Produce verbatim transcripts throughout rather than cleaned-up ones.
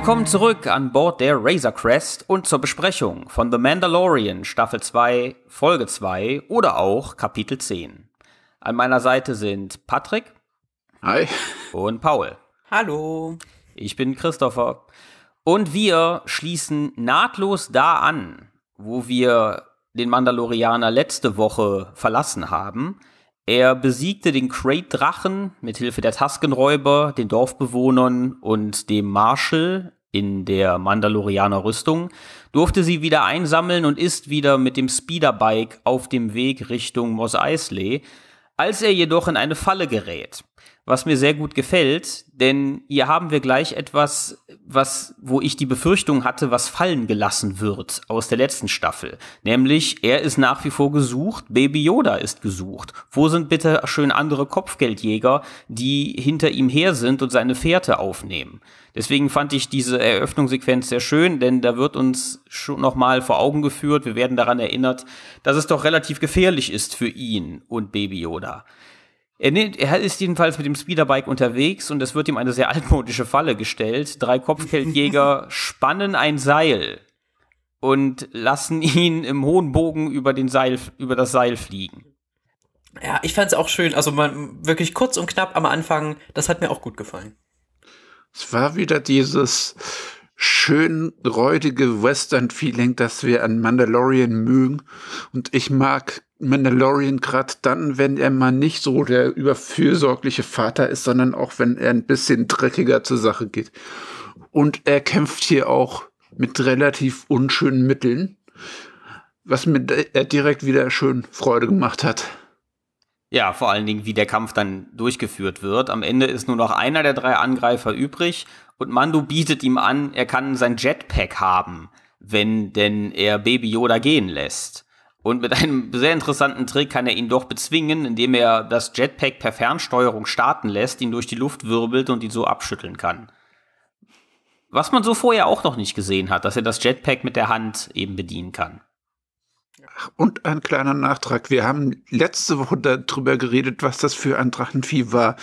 Wir kommen zurück an Bord der Razorcrest und zur Besprechung von The Mandalorian Staffel zwei, Folge zwei oder auch Kapitel zehn. An meiner Seite sind Patrick. Hi. Und Paul. Hallo. Ich bin Christopher. Und wir schließen nahtlos da an, wo wir den Mandalorianer letzte Woche verlassen haben. Er besiegte den Krayt-Drachen mit Hilfe der Tusken-Räuber, den Dorfbewohnern und dem Marshal in der Mandalorianer-Rüstung, durfte sie wieder einsammeln und ist wieder mit dem Speederbike auf dem Weg Richtung Mos Eisley, als er jedoch in eine Falle gerät. Was mir sehr gut gefällt, denn hier haben wir gleich etwas, was, wo ich die Befürchtung hatte, was fallen gelassen wird aus der letzten Staffel. Nämlich, er ist nach wie vor gesucht, Baby Yoda ist gesucht. Wo sind bitte schön andere Kopfgeldjäger, die hinter ihm her sind und seine Fährte aufnehmen? Deswegen fand ich diese Eröffnungssequenz sehr schön, denn da wird uns schon nochmal vor Augen geführt, wir werden daran erinnert, dass es doch relativ gefährlich ist für ihn und Baby Yoda. Er ist jedenfalls mit dem Speederbike unterwegs und es wird ihm eine sehr altmodische Falle gestellt. Drei Kopfgeldjäger spannen ein Seil und lassen ihn im hohen Bogen über, den Seil, über das Seil fliegen. Ja, ich fand es auch schön. Also man, wirklich kurz und knapp am Anfang, das hat mir auch gut gefallen. Es war wieder dieses schön räudige Western-Feeling, das wir an Mandalorian mögen. Und ich mag Mandalorian gerade dann, wenn er mal nicht so der überfürsorgliche Vater ist, sondern auch, wenn er ein bisschen dreckiger zur Sache geht. Und er kämpft hier auch mit relativ unschönen Mitteln, was mir direkt wieder schön Freude gemacht hat. Ja, vor allen Dingen, wie der Kampf dann durchgeführt wird. Am Ende ist nur noch einer der drei Angreifer übrig und Mando bietet ihm an, er kann sein Jetpack haben, wenn denn er Baby Yoda gehen lässt. Und mit einem sehr interessanten Trick kann er ihn doch bezwingen, indem er das Jetpack per Fernsteuerung starten lässt, ihn durch die Luft wirbelt und ihn so abschütteln kann. Was man so vorher auch noch nicht gesehen hat, dass er das Jetpack mit der Hand eben bedienen kann. Und ein kleiner Nachtrag. Wir haben letzte Woche darüber geredet, was das für ein Drachenvieh war.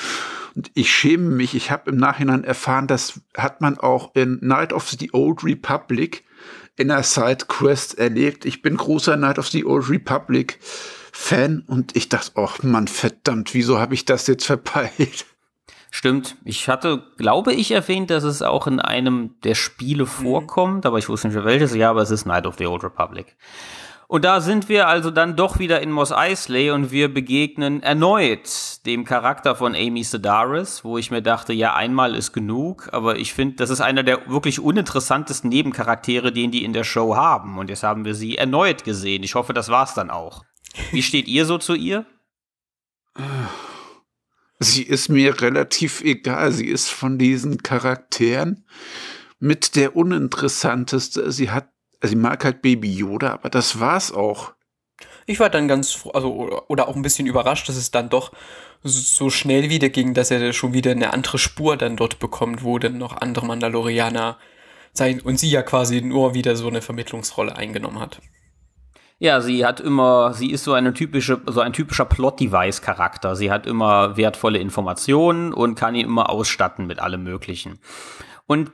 Und ich schäme mich. Ich habe im Nachhinein erfahren, das hat man auch in Knight of the Old Republic in der Side-Quest erlebt. Ich bin großer Knight of the Old Republic Fan und ich dachte, ach Mann, verdammt, wieso habe ich das jetzt verpeilt? Stimmt, ich hatte, glaube ich, erwähnt, dass es auch in einem der Spiele vorkommt, aber ich wusste nicht, welches, ja, aber es ist Knight of the Old Republic. Und da sind wir also dann doch wieder in Mos Eisley und wir begegnen erneut dem Charakter von Amy Sedaris, wo ich mir dachte, ja, einmal ist genug, aber ich finde, das ist einer der wirklich uninteressantesten Nebencharaktere, den die in der Show haben. Und jetzt haben wir sie erneut gesehen. Ich hoffe, das war's dann auch. Wie steht ihr so zu ihr? Sie ist mir relativ egal. Sie ist von diesen Charakteren mit der uninteressanteste. Sie hat Also ich mag halt Baby Yoda, aber das war's auch. Ich war dann ganz froh, also oder auch ein bisschen überrascht, dass es dann doch so schnell wieder ging, dass er schon wieder eine andere Spur dann dort bekommt, wo dann noch andere Mandalorianer sein und sie ja quasi nur wieder so eine Vermittlungsrolle eingenommen hat. Ja, sie hat immer, sie ist so eine typische, so ein typischer Plot-Device-Charakter. Sie hat immer wertvolle Informationen und kann ihn immer ausstatten mit allem Möglichen. Und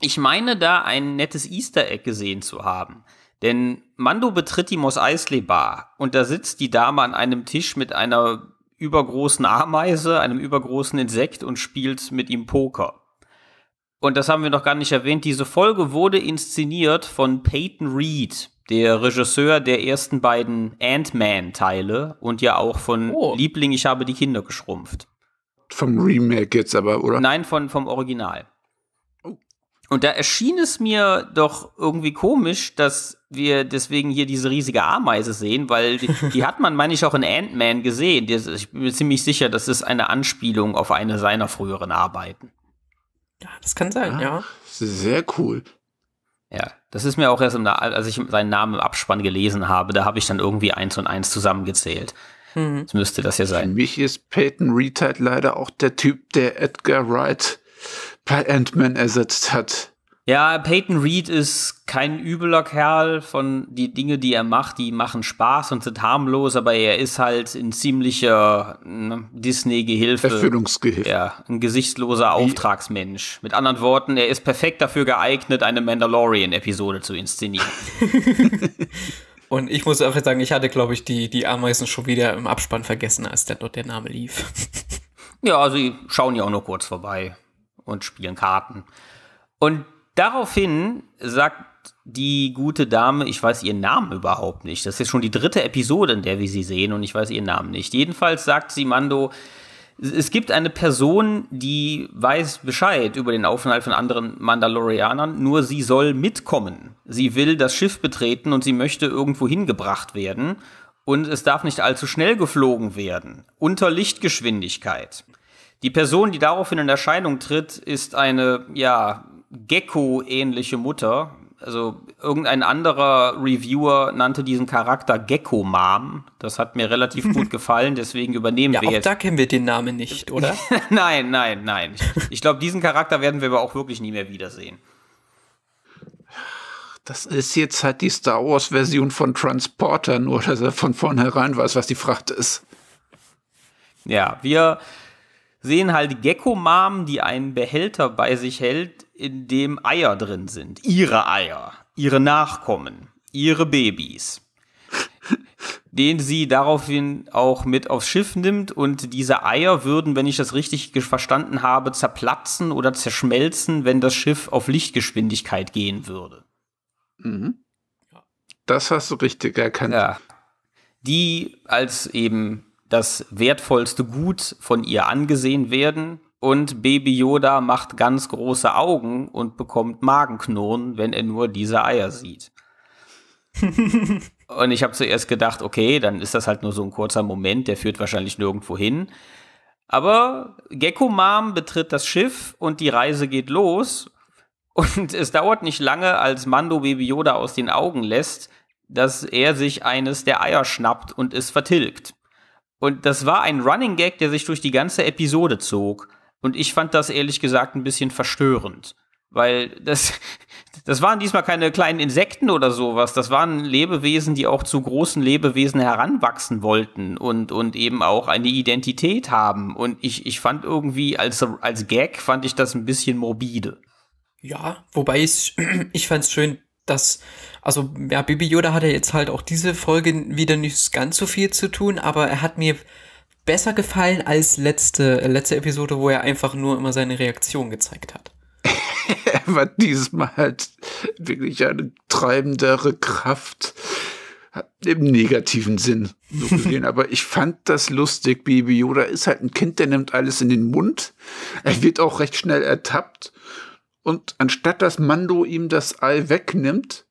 ich meine, da ein nettes Easter Egg gesehen zu haben. Denn Mando betritt die Mos Eisley Bar und da sitzt die Dame an einem Tisch mit einer übergroßen Ameise, einem übergroßen Insekt und spielt mit ihm Poker. Und das haben wir noch gar nicht erwähnt. Diese Folge wurde inszeniert von Peyton Reed, der Regisseur der ersten beiden Ant-Man-Teile und ja auch von oh. Liebling, ich habe die Kinder geschrumpft. Vom Remake jetzt aber, oder? Nein, von, vom Original. Und da erschien es mir doch irgendwie komisch, dass wir deswegen hier diese riesige Ameise sehen, weil die, die hat man, meine ich, auch in Ant-Man gesehen. Ich bin mir ziemlich sicher, das ist eine Anspielung auf eine seiner früheren Arbeiten. Ja, das kann sein, ah, ja. Sehr cool. Ja, das ist mir auch erst, im, als ich seinen Namen im Abspann gelesen habe, da habe ich dann irgendwie eins und eins zusammengezählt. Mhm. Das müsste das ja sein. Für mich ist Peyton Reed halt leider auch der Typ, der Edgar Wright bei Ant-Man ersetzt hat. Ja, Peyton Reed ist kein übler Kerl, von die Dinge, die er macht, die machen Spaß und sind harmlos, aber er ist halt ein ziemlicher ne, Disney-Gehilfe. Erfüllungsgehilfe. Ja, ein gesichtsloser Auftragsmensch. Mit anderen Worten, er ist perfekt dafür geeignet, eine Mandalorian-Episode zu inszenieren. Und ich muss auch jetzt sagen, ich hatte, glaube ich, die, die Ameisen schon wieder im Abspann vergessen, als dann dort der Name lief. Ja, sie schauen ja auch nur kurz vorbei und spielen Karten. Und daraufhin sagt die gute Dame, ich weiß ihren Namen überhaupt nicht. Das ist schon die dritte Episode, in der wir sie sehen und ich weiß ihren Namen nicht. Jedenfalls sagt sie Mando, es gibt eine Person, die weiß Bescheid über den Aufenthalt von anderen Mandalorianern, nur sie soll mitkommen. Sie will das Schiff betreten und sie möchte irgendwo hingebracht werden und es darf nicht allzu schnell geflogen werden, unter Lichtgeschwindigkeit. Die Person, die daraufhin in Erscheinung tritt, ist eine, ja, Gecko-ähnliche Mutter. Also irgendein anderer Reviewer nannte diesen Charakter Gecko-Mom. Das hat mir relativ gut gefallen, deswegen übernehmen ja, wir jetzt. Ja, auch da kennen wir den Namen nicht, oder? Nein, nein, nein. Ich, ich glaube, diesen Charakter werden wir aber auch wirklich nie mehr wiedersehen. Das ist jetzt halt die Star Wars-Version von Transporter, nur dass er von vornherein weiß, was die Fracht ist. Ja, wir sehen halt Gecko-Mom, die einen Behälter bei sich hält, in dem Eier drin sind. Ihre Eier, ihre Nachkommen, ihre Babys. Den sie daraufhin auch mit aufs Schiff nimmt und diese Eier würden, wenn ich das richtig verstanden habe, zerplatzen oder zerschmelzen, wenn das Schiff auf Lichtgeschwindigkeit gehen würde. Mhm. Das hast du richtig erkannt. Ja. Die als eben das wertvollste Gut von ihr angesehen werden. Und Baby Yoda macht ganz große Augen und bekommt Magenknurren, wenn er nur diese Eier sieht. Und ich habe zuerst gedacht, okay, dann ist das halt nur so ein kurzer Moment, der führt wahrscheinlich nirgendwo hin. Aber Gecko Mom betritt das Schiff und die Reise geht los. Und es dauert nicht lange, als Mando Baby Yoda aus den Augen lässt, dass er sich eines der Eier schnappt und es vertilgt. Und das war ein Running Gag, der sich durch die ganze Episode zog. Und ich fand das ehrlich gesagt ein bisschen verstörend. Weil das, das waren diesmal keine kleinen Insekten oder sowas. Das waren Lebewesen, die auch zu großen Lebewesen heranwachsen wollten und, und eben auch eine Identität haben. Und ich, ich fand irgendwie, als, als Gag fand ich das ein bisschen morbide. Ja, wobei ich, ich fand's schön, dass, also ja, Baby Yoda hatte jetzt halt auch diese Folge wieder nicht ganz so viel zu tun, aber er hat mir besser gefallen als letzte, letzte Episode, wo er einfach nur immer seine Reaktion gezeigt hat. Er war diesmal halt wirklich eine treibendere Kraft im negativen Sinn so gesehen. Aber ich fand das lustig. Baby Yoda ist halt ein Kind, der nimmt alles in den Mund. Er wird auch recht schnell ertappt. Und anstatt dass Mando ihm das Ei wegnimmt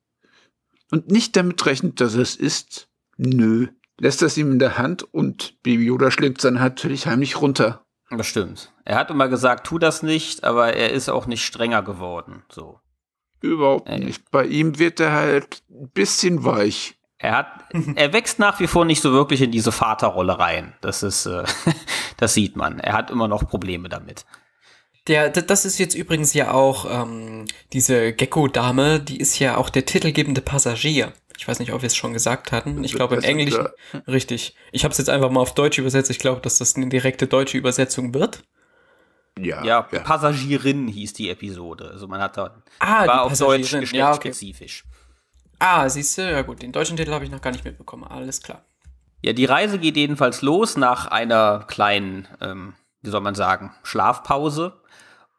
und nicht damit rechnet, dass es isst, nö. lässt das ihm in der Hand und Baby Yoda schlägt dann natürlich heimlich runter. Das stimmt. Er hat immer gesagt, tu das nicht, aber er ist auch nicht strenger geworden. So. Überhaupt Ey. nicht. Bei ihm wird er halt ein bisschen weich. Er hat, er wächst nach wie vor nicht so wirklich in diese Vaterrolle rein. Das ist, äh, das sieht man. Er hat immer noch Probleme damit. Der, das ist jetzt übrigens ja auch ähm, diese Gecko-Dame, die ist ja auch der titelgebende Passagier. Ich weiß nicht, ob wir es schon gesagt hatten. Ich glaube im Englischen, richtig. Ich habe es jetzt einfach mal auf Deutsch übersetzt. Ich glaube, dass das eine direkte deutsche Übersetzung wird. Ja, ja, ja. Passagierin hieß die Episode. Also man hat da ah, war auf Deutsch geschlechtsspezifisch. Ja, okay. Ah, siehst du, ja gut, den deutschen Titel habe ich noch gar nicht mitbekommen. Alles klar. Ja, die Reise geht jedenfalls los nach einer kleinen, ähm, wie soll man sagen, Schlafpause.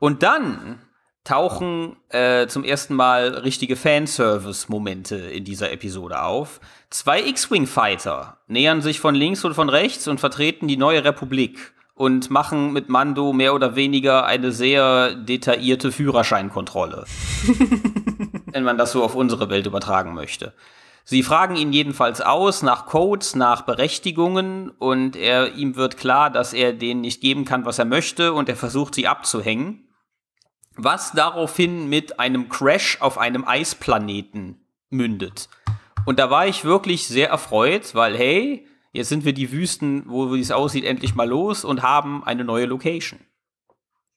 Und dann tauchen äh, zum ersten Mal richtige Fanservice-Momente in dieser Episode auf. Zwei X-Wing-Fighter nähern sich von links und von rechts und vertreten die neue Republik und machen mit Mando mehr oder weniger eine sehr detaillierte Führerscheinkontrolle, wenn man das so auf unsere Welt übertragen möchte. Sie fragen ihn jedenfalls aus nach Codes, nach Berechtigungen und er, ihm wird klar, dass er denen nicht geben kann, was er möchte und er versucht, sie abzuhängen. Was daraufhin mit einem Crash auf einem Eisplaneten mündet. Und da war ich wirklich sehr erfreut, weil, hey, jetzt sind wir die Wüsten, wo es aussieht, endlich mal los und haben eine neue Location.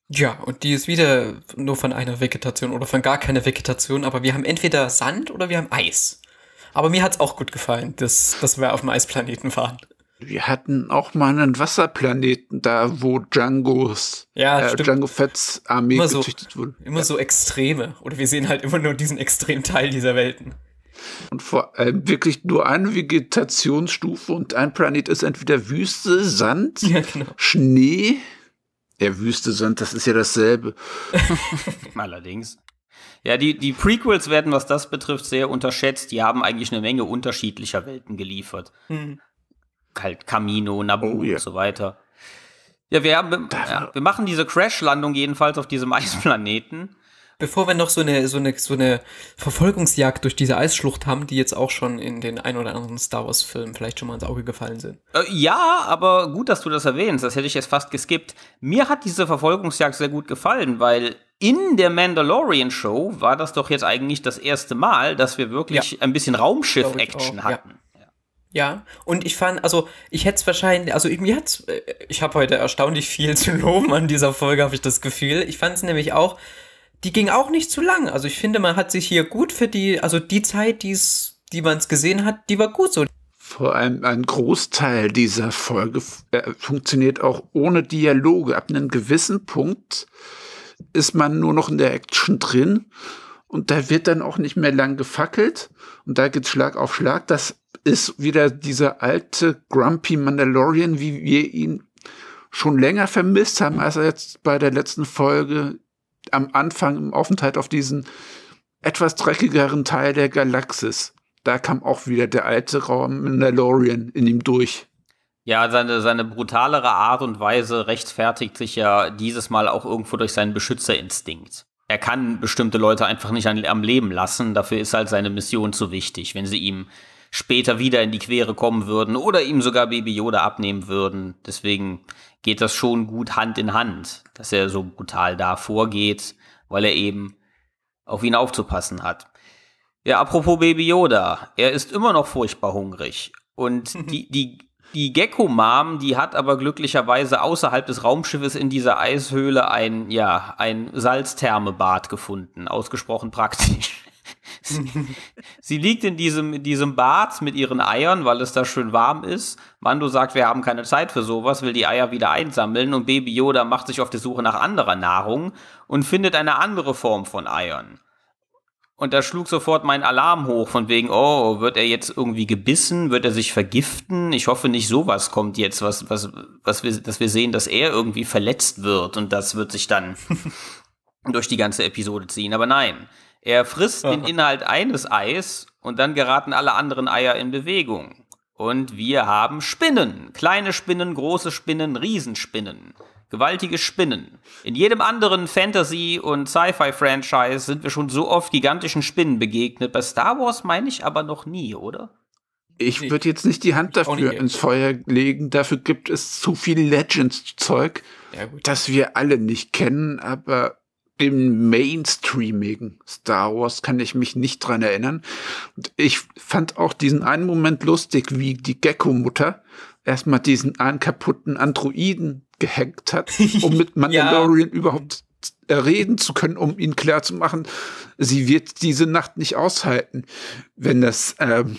Ja, und die ist wieder nur von einer Vegetation oder von gar keiner Vegetation, aber wir haben entweder Sand oder wir haben Eis. Aber mir hat's auch gut gefallen, dass, dass wir auf dem Eisplaneten waren. Wir hatten auch mal einen Wasserplaneten da, wo Django's, ja, äh, Django Fett's Armee immer gezüchtet so, wurde. Immer ja. so Extreme. Oder wir sehen halt immer nur diesen extremen Teil dieser Welten. Und vor allem wirklich nur eine Vegetationsstufe und ein Planet ist entweder Wüste, Sand, ja, genau. Schnee. Ja, Wüste, Sand, das ist ja dasselbe. Allerdings. Ja, die, die Prequels werden, was das betrifft, sehr unterschätzt. Die haben eigentlich eine Menge unterschiedlicher Welten geliefert. Hm. Halt Kamino, Naboo oh, yeah. und so weiter. Ja, wir, haben, ja, wir machen diese Crash-Landung jedenfalls auf diesem Eisplaneten. Bevor wir noch so eine, so eine, so eine Verfolgungsjagd durch diese Eisschlucht haben, die jetzt auch schon in den ein oder anderen Star Wars-Filmen vielleicht schon mal ins Auge gefallen sind. Äh, ja, aber gut, dass du das erwähnst. Das hätte ich jetzt fast geskippt. Mir hat diese Verfolgungsjagd sehr gut gefallen, weil in der Mandalorian-Show war das doch jetzt eigentlich das erste Mal, dass wir wirklich ja. ein bisschen Raumschiff-Action hatten. Ja. Ja, und ich fand, also ich hätte es wahrscheinlich, also mir hat's, ich habe heute erstaunlich viel zu loben an dieser Folge, habe ich das Gefühl. Ich fand es nämlich auch, die ging auch nicht zu lang. Also ich finde, man hat sich hier gut für die, also die Zeit, die's, die man es gesehen hat, die war gut so. Vor allem ein Großteil dieser Folge äh, funktioniert auch ohne Dialoge. Ab einem gewissen Punkt ist man nur noch in der Action drin und da wird dann auch nicht mehr lang gefackelt und da geht's Schlag auf Schlag, das ist wieder dieser alte Grumpy Mandalorian, wie wir ihn schon länger vermisst haben, als er jetzt bei der letzten Folge am Anfang im Aufenthalt auf diesen etwas dreckigeren Teil der Galaxis. Da kam auch wieder der alte Raum Mandalorian in ihm durch. Ja, seine, seine brutalere Art und Weise rechtfertigt sich ja dieses Mal auch irgendwo durch seinen Beschützerinstinkt. Er kann bestimmte Leute einfach nicht an, am Leben lassen, dafür ist halt seine Mission zu wichtig, wenn sie ihm später wieder in die Quere kommen würden oder ihm sogar Baby Yoda abnehmen würden. Deswegen geht das schon gut Hand in Hand, dass er so brutal da vorgeht, weil er eben auf ihn aufzupassen hat. Ja, apropos Baby Yoda, er ist immer noch furchtbar hungrig. Und die, die, die Gecko-Mom, die hat aber glücklicherweise außerhalb des Raumschiffes in dieser Eishöhle ein, ja, ein Salzthermebad gefunden. Ausgesprochen praktisch. Sie, sie liegt in diesem, in diesem Bad mit ihren Eiern, weil es da schön warm ist. Mando sagt, wir haben keine Zeit für sowas, will die Eier wieder einsammeln und Baby Yoda macht sich auf der Suche nach anderer Nahrung und findet eine andere Form von Eiern. Und da schlug sofort mein Alarm hoch, von wegen, oh, wird er jetzt irgendwie gebissen? Wird er sich vergiften? Ich hoffe nicht, sowas kommt jetzt, was, was, was wir, dass wir sehen, dass er irgendwie verletzt wird und das wird sich dann durch die ganze Episode ziehen. Aber nein. Er frisst den Inhalt eines Eis und dann geraten alle anderen Eier in Bewegung. Und wir haben Spinnen. Kleine Spinnen, große Spinnen, Riesenspinnen. Gewaltige Spinnen. In jedem anderen Fantasy- und Sci-Fi-Franchise sind wir schon so oft gigantischen Spinnen begegnet. Bei Star Wars meine ich aber noch nie, oder? Ich würde jetzt nicht die Hand dafür ins Feuer legen. Dafür gibt es zu viel Legends-Zeug, ja, das wir alle nicht kennen, aber im mainstreamigen Star Wars kann ich mich nicht dran erinnern. Und ich fand auch diesen einen Moment lustig, wie die Gecko-Mutter erstmal diesen einen kaputten Androiden gehackt hat, um mit Mandalorian ja. überhaupt reden zu können, um ihn klarzumachen, sie wird diese Nacht nicht aushalten, wenn das, ähm,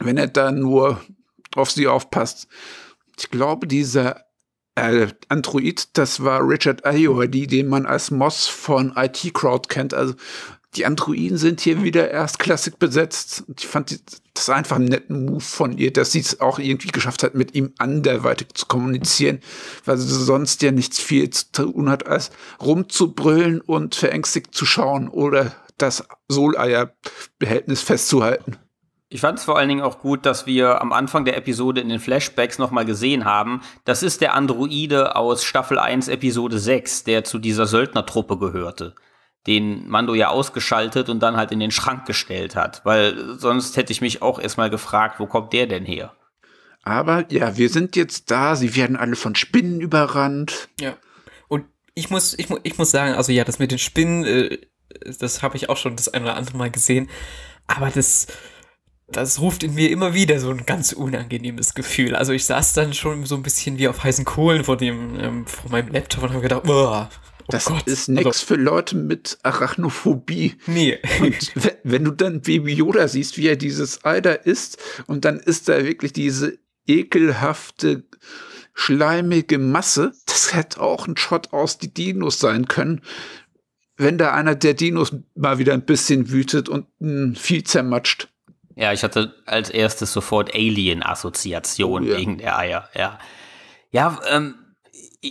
wenn er da nur auf sie aufpasst. Ich glaube, dieser Äh, Android, das war Richard Ayoade, den man als Moss von I T Crowd kennt. Also die Androiden sind hier wieder erstklassig besetzt. Und ich fand die, das einfach einen netten Move von ihr, dass sie es auch irgendwie geschafft hat, mit ihm anderweitig zu kommunizieren, weil sie sonst ja nichts viel zu tun hat, als rumzubrüllen und verängstigt zu schauen oder das Soleier-Behältnis festzuhalten. Ich fand es vor allen Dingen auch gut, dass wir am Anfang der Episode in den Flashbacks nochmal gesehen haben, das ist der Androide aus Staffel eins, Episode sechs, der zu dieser Söldnertruppe gehörte, den Mando ja ausgeschaltet und dann halt in den Schrank gestellt hat, weil sonst hätte ich mich auch erstmal gefragt, wo kommt der denn her? Aber ja, wir sind jetzt da, sie werden alle von Spinnen überrannt. Ja, und ich muss, ich, mu ich muss sagen, also ja, das mit den Spinnen, äh, das habe ich auch schon das ein oder andere Mal gesehen, aber das... das ruft in mir immer wieder so ein ganz unangenehmes Gefühl. Also ich saß dann schon so ein bisschen wie auf heißen Kohlen vor dem, ähm, vor meinem Laptop und habe gedacht, oh, oh das Gott. Ist nichts also, für Leute mit Arachnophobie. Nee. Und wenn du dann Baby Yoda siehst, wie er dieses Ei da isst, und dann ist da wirklich diese ekelhafte, schleimige Masse, das hätte auch ein Shot aus die Dinos sein können. Wenn da einer der Dinos mal wieder ein bisschen wütet und ein Vieh zermatscht. Ja, ich hatte als erstes sofort Alien-Assoziation oh, ja. wegen der Eier. Ja, ja ähm,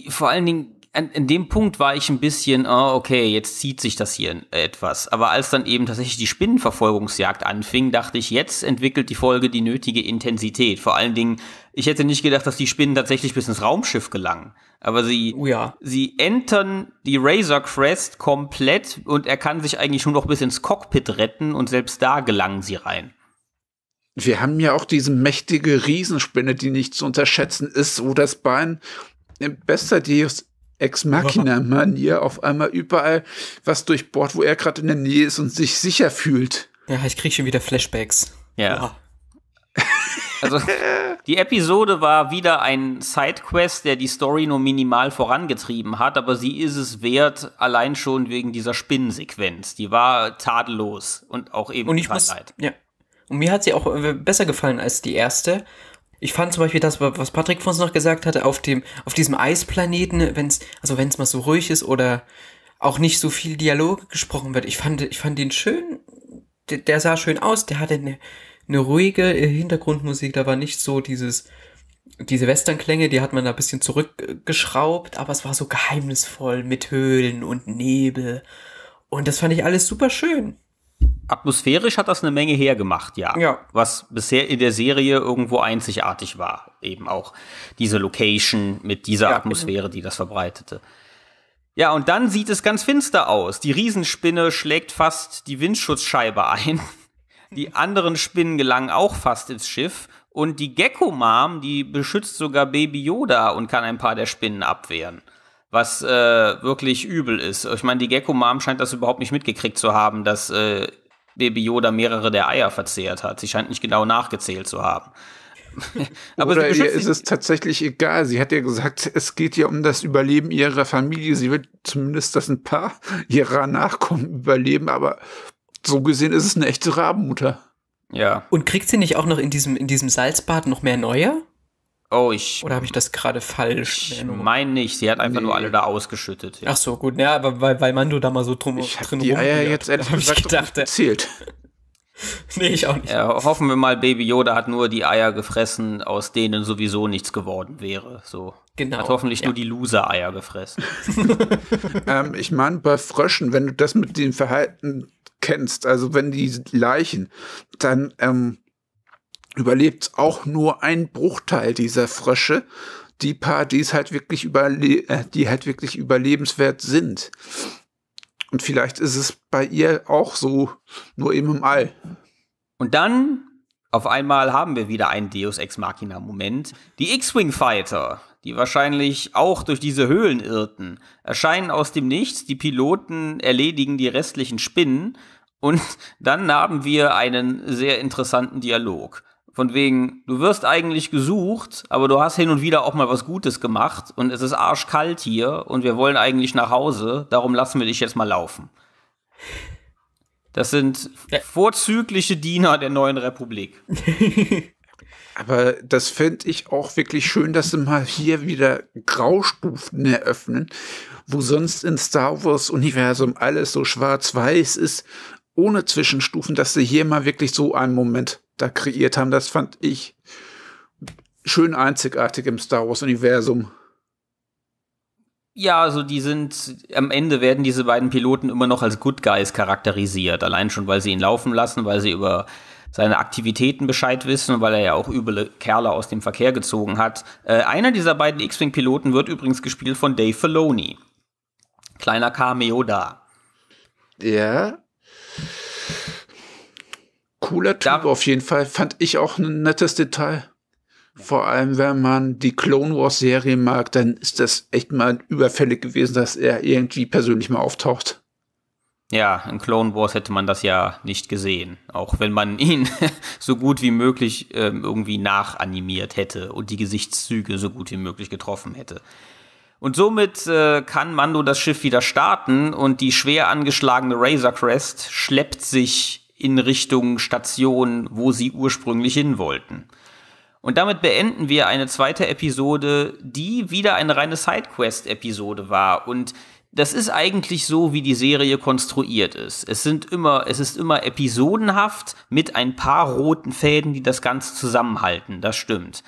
vor allen Dingen, an, an dem Punkt war ich ein bisschen, oh, okay, jetzt zieht sich das hier etwas. Aber als dann eben tatsächlich die Spinnenverfolgungsjagd anfing, dachte ich, jetzt entwickelt die Folge die nötige Intensität. Vor allen Dingen, ich hätte nicht gedacht, dass die Spinnen tatsächlich bis ins Raumschiff gelangen. Aber sie, oh ja. sie entern die Razorcrest komplett und er kann sich eigentlich nur noch bis ins Cockpit retten und selbst da gelangen sie rein. Wir haben ja auch diese mächtige Riesenspinne, die nicht zu unterschätzen ist, wo das Bein in bester Deus Ex Machina-Manier auf einmal überall was durchbohrt, wo er gerade in der Nähe ist und sich sicher fühlt. Ja, ich kriege schon wieder Flashbacks. Ja. Oh. Also, die Episode war wieder ein Sidequest, der die Story nur minimal vorangetrieben hat, aber sie ist es wert, allein schon wegen dieser Spinnensequenz. Die war tadellos und auch eben und ich muss, ja. Und mir hat sie auch besser gefallen als die erste. Ich fand zum Beispiel das, was Patrick von uns noch gesagt hatte, auf dem, auf diesem Eisplaneten, wenn es, also wenn es mal so ruhig ist oder auch nicht so viel Dialog gesprochen wird. Ich fand, ich fand den schön. Der, der sah schön aus. Der hatte eine, eine ruhige Hintergrundmusik. Da war nicht so dieses, diese Westernklänge, die hat man da ein bisschen zurückgeschraubt, aber es war so geheimnisvoll mit Höhlen und Nebel. Und das fand ich alles super schön. Atmosphärisch hat das eine Menge hergemacht, ja. ja. Was bisher in der Serie irgendwo einzigartig war. Eben auch diese Location mit dieser ja, Atmosphäre, die das verbreitete. Ja, und dann sieht es ganz finster aus. Die Riesenspinne schlägt fast die Windschutzscheibe ein. Die anderen Spinnen gelangen auch fast ins Schiff. Und die Gecko-Mom, die beschützt sogar Baby Yoda und kann ein paar der Spinnen abwehren. Was äh, wirklich übel ist. Ich meine, die Gecko-Mom scheint das überhaupt nicht mitgekriegt zu haben, dass äh, Baby Yoda mehrere der Eier verzehrt hat. Sie scheint nicht genau nachgezählt zu haben. Aber oder ihr ist es tatsächlich egal. Sie hat ja gesagt, es geht ja um das Überleben ihrer Familie. Sie will zumindest, dass ein paar ihrer Nachkommen überleben. Aber so gesehen ist es eine echte Rabenmutter. Ja. Und kriegt sie nicht auch noch in diesem, in diesem Salzbad noch mehr neue? Oh, ich. Oder habe ich das gerade falsch? Ich meine nicht. Sie hat einfach nee. nur alle da ausgeschüttet. Ja. Ach so, gut. Ja, aber weil, weil Mando da mal so drum, ich drin die Eier jetzt ehrlich gesagt gedacht, erzählt. Nee, ich auch nicht. Ja, hoffen wir mal, Baby Yoda hat nur die Eier gefressen, aus denen sowieso nichts geworden wäre. So. Genau. Hat hoffentlich ja. nur die Loser-Eier gefressen. ähm, ich meine, bei Fröschen, wenn du das mit dem Verhalten kennst, also wenn die Leichen, dann, ähm, überlebt auch nur ein Bruchteil dieser Frösche, die paar, die es halt wirklich überle die halt wirklich überlebenswert sind. Und vielleicht ist es bei ihr auch so, nur eben im All. Und dann, auf einmal haben wir wieder einen Deus Ex Machina-Moment. Die X-Wing-Fighter, die wahrscheinlich auch durch diese Höhlen irrten, erscheinen aus dem Nichts, die Piloten erledigen die restlichen Spinnen und dann haben wir einen sehr interessanten Dialog. Von wegen, du wirst eigentlich gesucht, aber du hast hin und wieder auch mal was Gutes gemacht und es ist arschkalt hier und wir wollen eigentlich nach Hause, darum lassen wir dich jetzt mal laufen. Das sind vorzügliche Diener der neuen Republik. Aber das finde ich auch wirklich schön, dass sie mal hier wieder Graustufen eröffnen, wo sonst im Star Wars-Universum alles so schwarz-weiß ist, ohne Zwischenstufen, dass sie hier mal wirklich so einen Moment da kreiert haben. Das fand ich schön einzigartig im Star Wars-Universum. Ja, also die sind, am Ende werden diese beiden Piloten immer noch als Good Guys charakterisiert. Allein schon, weil sie ihn laufen lassen, weil sie über seine Aktivitäten Bescheid wissen, weil er ja auch üble Kerle aus dem Verkehr gezogen hat. Äh, einer dieser beiden X-Wing-Piloten wird übrigens gespielt von Dave Filoni. Kleiner Cameo da. Ja. Cooler Typ da, auf jeden Fall. Fand ich auch ein nettes Detail. Vor allem, wenn man die Clone Wars Serie mag, dann ist das echt mal überfällig gewesen, dass er irgendwie persönlich mal auftaucht. Ja, in Clone Wars hätte man das ja nicht gesehen, auch wenn man ihn so gut wie möglich ähm, irgendwie nachanimiert hätte und die Gesichtszüge so gut wie möglich getroffen hätte. Und somit äh, kann Mando das Schiff wieder starten und die schwer angeschlagene Razorcrest schleppt sich in Richtung Station, wo sie ursprünglich hin wollten. Und damit beenden wir eine zweite Episode, die wieder eine reine Sidequest-Episode war. Und das ist eigentlich so, wie die Serie konstruiert ist. Es sind immer, es ist immer episodenhaft mit ein paar roten Fäden, die das Ganze zusammenhalten. Das stimmt.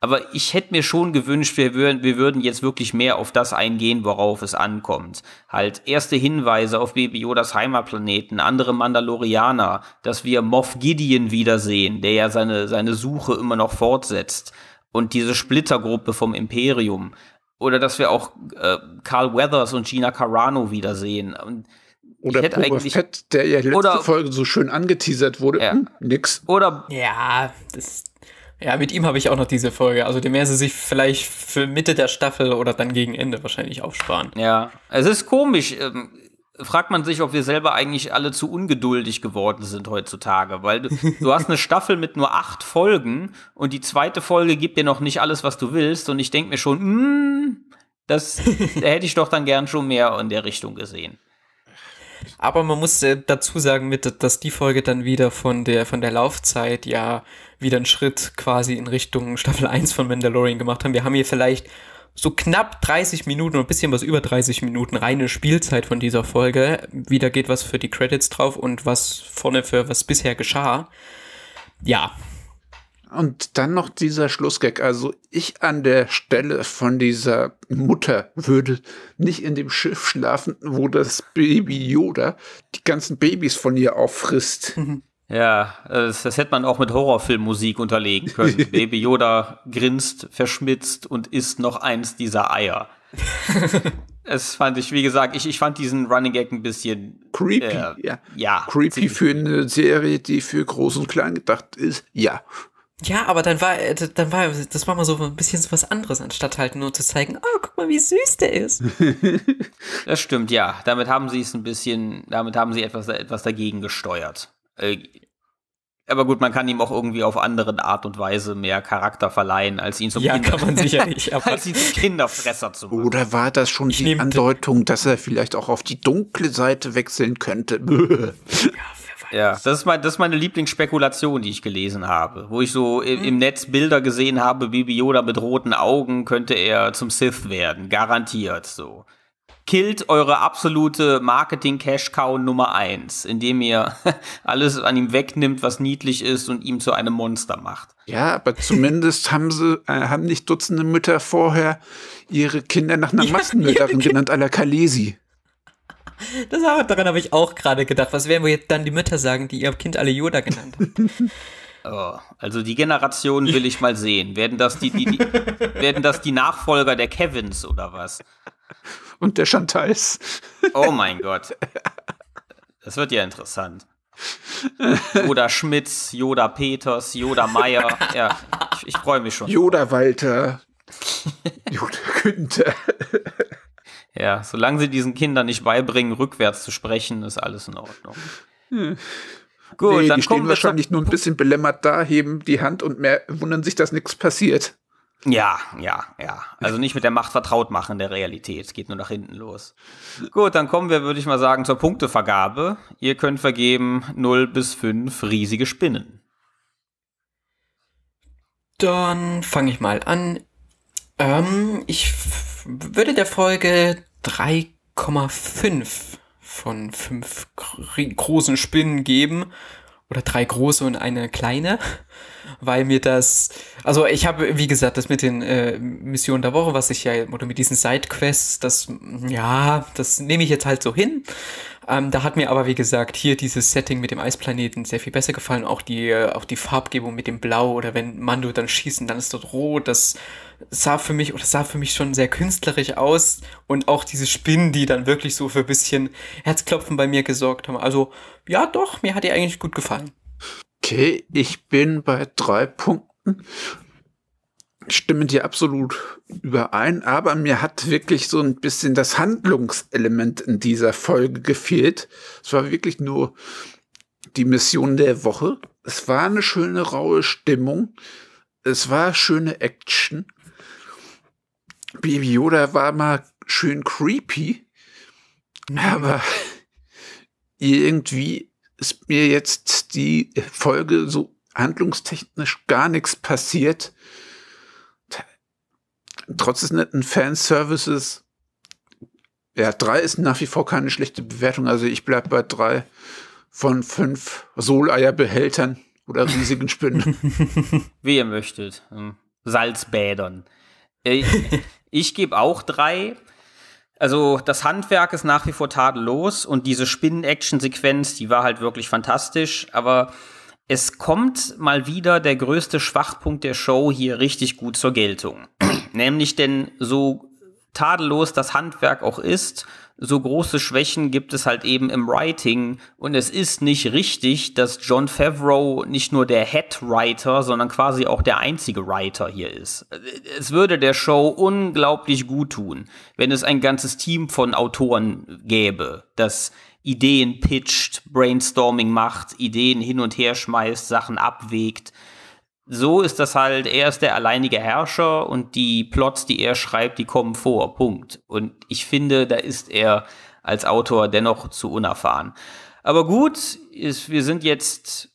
Aber ich hätte mir schon gewünscht, wir würden, wir würden jetzt wirklich mehr auf das eingehen, worauf es ankommt. Halt erste Hinweise auf Baby Yodas Heimatplaneten, andere Mandalorianer, dass wir Moff Gideon wiedersehen, der ja seine, seine Suche immer noch fortsetzt. Und diese Splittergruppe vom Imperium. Oder dass wir auch äh, Carl Weathers und Gina Carano wiedersehen. Und Oder Boba Fett, der ja letzte oder, Folge so schön angeteasert wurde. Ja. Hm, nix. Oder ja, das Ja, mit ihm habe ich auch noch diese Folge. Also, den werden sie sich vielleicht für Mitte der Staffel oder dann gegen Ende wahrscheinlich aufsparen. Ja, es ist komisch. Ähm, fragt man sich, ob wir selber eigentlich alle zu ungeduldig geworden sind heutzutage. Weil du, du hast eine Staffel mit nur acht Folgen und die zweite Folge gibt dir noch nicht alles, was du willst. Und ich denke mir schon, mh, das da hätte ich doch dann gern schon mehr in der Richtung gesehen. Aber man muss dazu sagen, mit, dass die Folge dann wieder von der, von der Laufzeit ja wieder einen Schritt quasi in Richtung Staffel eins von Mandalorian gemacht haben. Wir haben hier vielleicht so knapp dreißig Minuten oder ein bisschen was über dreißig Minuten reine Spielzeit von dieser Folge. Wieder geht was für die Credits drauf und was vorne für was bisher geschah. Ja. Und dann noch dieser Schlussgag. Also ich an der Stelle von dieser Mutter würde nicht in dem Schiff schlafen, wo das Baby Yoda die ganzen Babys von ihr auffrisst. Ja, das, das hätte man auch mit Horrorfilmmusik unterlegen können. Baby Yoda grinst, verschmitzt und isst noch eins dieser Eier. Es fand ich, wie gesagt, ich, ich fand diesen Running Gag ein bisschen creepy. Äh, ja. ja, creepy für eine Serie, die für groß und klein gedacht ist. Ja. Ja, aber dann war, dann war, das war mal so ein bisschen was anderes, anstatt halt nur zu zeigen, oh, guck mal, wie süß der ist. Das stimmt, ja. Damit haben sie es ein bisschen, damit haben sie etwas, etwas dagegen gesteuert. Aber gut, man kann ihm auch irgendwie auf andere Art und Weise mehr Charakter verleihen, als ihn zum ja, Kinder- kann man sicherlich, aber als ihn zum Kinderfresser zu machen. Oder war das schon ich die Andeutung, dass er vielleicht auch auf die dunkle Seite wechseln könnte? Ja. Ja, das ist, mein, das ist meine Lieblingsspekulation, die ich gelesen habe, wo ich so im, im Netz Bilder gesehen habe, Baby Yoda mit roten Augen könnte er zum Sith werden, garantiert so. Killt eure absolute Marketing-Cash-Cow Nummer eins, indem ihr alles an ihm wegnimmt, was niedlich ist und ihm zu einem Monster macht. Ja, aber zumindest haben sie, äh, haben nicht Dutzende Mütter vorher ihre Kinder nach einer ja, Massenmörderin genannt, à la Khaleesi. Das, daran habe ich auch gerade gedacht. Was werden wir jetzt dann die Mütter sagen, die ihr Kind alle Yoda genannt haben? Oh, also die Generation will ich mal sehen. Werden das die, die, die, werden das die Nachfolger der Kevins oder was? Und der Chantals. Oh mein Gott. Das wird ja interessant. Yoda Schmitz, Yoda Peters, Yoda Meyer. Ja, ich, ich freue mich schon. Yoda Walter. Yoda Günther. Ja, solange sie diesen Kindern nicht beibringen, rückwärts zu sprechen, ist alles in Ordnung. Hm. Gut, nee, dann die kommen stehen wir wahrscheinlich nur ein bisschen belämmert da, heben die Hand und mehr wundern sich, dass nichts passiert. Ja, ja, ja. Also nicht mit der Macht vertraut machen in der Realität. Es geht nur nach hinten los. Gut, dann kommen wir, würde ich mal sagen, zur Punktevergabe. Ihr könnt vergeben null bis fünf riesige Spinnen. Dann fange ich mal an. Ähm, ich würde der Folge drei Komma fünf von fünf großen Spinnen geben. Oder drei große und eine kleine. Weil mir das... Also ich habe, wie gesagt, das mit den äh, Missionen der Woche, was ich ja... Oder mit diesen Sidequests, das... Ja, das nehme ich jetzt halt so hin. Ähm, da hat mir aber, wie gesagt, hier dieses Setting mit dem Eisplaneten sehr viel besser gefallen. Auch die, äh, auch die Farbgebung mit dem Blau. Oder wenn Mando dann schießt und dann ist dort rot. Das sah für mich oder sah für mich schon sehr künstlerisch aus. Und auch diese Spinnen, die dann wirklich so für ein bisschen Herzklopfen bei mir gesorgt haben. Also, ja doch, mir hat die eigentlich gut gefallen. Okay, ich bin bei drei Punkten. stimme dir absolut überein, aber mir hat wirklich so ein bisschen das Handlungselement in dieser Folge gefehlt. Es war wirklich nur die Mission der Woche. Es war eine schöne, raue Stimmung. Es war schöne Action. Baby Yoda war mal schön creepy, mhm. aber irgendwie ist mir jetzt die Folge so handlungstechnisch gar nichts passiert. Trotz des netten Fanservices, ja, drei ist nach wie vor keine schlechte Bewertung. Also ich bleibe bei drei von fünf Soleier-Behältern oder riesigen Spinnen. Wie ihr möchtet. Salzbädern. Ich, ich gebe auch drei. Also das Handwerk ist nach wie vor tadellos und diese Spinnen-Action-Sequenz, die war halt wirklich fantastisch. Aber es kommt mal wieder der größte Schwachpunkt der Show hier richtig gut zur Geltung. Nämlich denn so tadellos das Handwerk auch ist, so große Schwächen gibt es halt eben im Writing. Und es ist nicht richtig, dass John Favreau nicht nur der Head Writer, sondern quasi auch der einzige Writer hier ist. Es würde der Show unglaublich gut tun, wenn es ein ganzes Team von Autoren gäbe, das Ideen pitcht, Brainstorming macht, Ideen hin und her schmeißt, Sachen abwägt. So ist das halt, er ist der alleinige Herrscher und die Plots, die er schreibt, die kommen vor, Punkt. Und ich finde, da ist er als Autor dennoch zu unerfahren. Aber gut, ist, wir sind jetzt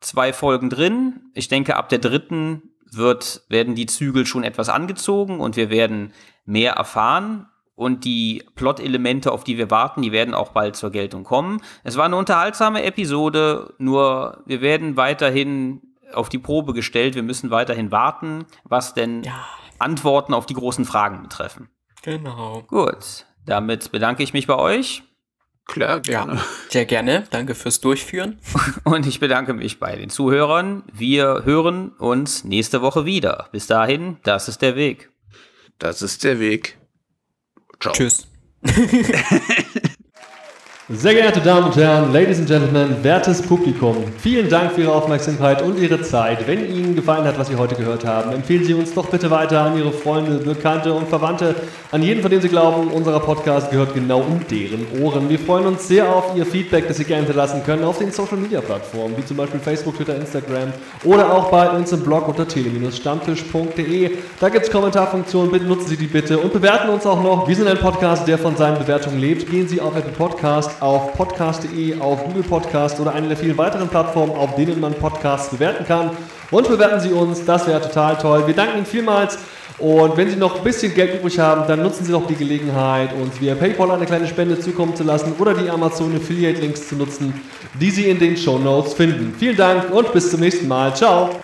zwei Folgen drin. Ich denke, ab der dritten wird, werden die Zügel schon etwas angezogen und wir werden mehr erfahren. Und die Plot-Elemente, auf die wir warten, die werden auch bald zur Geltung kommen. Es war eine unterhaltsame Episode, nur wir werden weiterhin auf die Probe gestellt. Wir müssen weiterhin warten, was denn ja. Antworten auf die großen Fragen betreffen. Genau. Gut, damit bedanke ich mich bei euch. Klar, gerne. Ja, sehr gerne. Danke fürs Durchführen. Und ich bedanke mich bei den Zuhörern. Wir hören uns nächste Woche wieder. Bis dahin, das ist der Weg. Das ist der Weg. Ciao. Tschüss. Sehr geehrte Damen und Herren, Ladies and Gentlemen, wertes Publikum, vielen Dank für Ihre Aufmerksamkeit und Ihre Zeit. Wenn Ihnen gefallen hat, was Sie heute gehört haben, empfehlen Sie uns doch bitte weiter an Ihre Freunde, Bekannte und Verwandte, an jeden, von dem Sie glauben, unser Podcast gehört genau in deren Ohren. Wir freuen uns sehr auf Ihr Feedback, das Sie gerne hinterlassen können auf den Social-Media-Plattformen, wie zum Beispiel Facebook, Twitter, Instagram oder auch bei uns im Blog unter tele-stammtisch punkt de. Da gibt es Kommentarfunktionen, bitte nutzen Sie die bitte und bewerten uns auch noch. Wir sind ein Podcast, der von seinen Bewertungen lebt. Gehen Sie auf Apple Podcast, auf podcast punkt de, auf Google Podcast oder eine der vielen weiteren Plattformen, auf denen man Podcasts bewerten kann. Und bewerten Sie uns, das wäre total toll. Wir danken Ihnen vielmals. Und wenn Sie noch ein bisschen Geld übrig haben, dann nutzen Sie doch die Gelegenheit, uns via PayPal eine kleine Spende zukommen zu lassen oder die Amazon Affiliate Links zu nutzen, die Sie in den Shownotes finden. Vielen Dank und bis zum nächsten Mal. Ciao!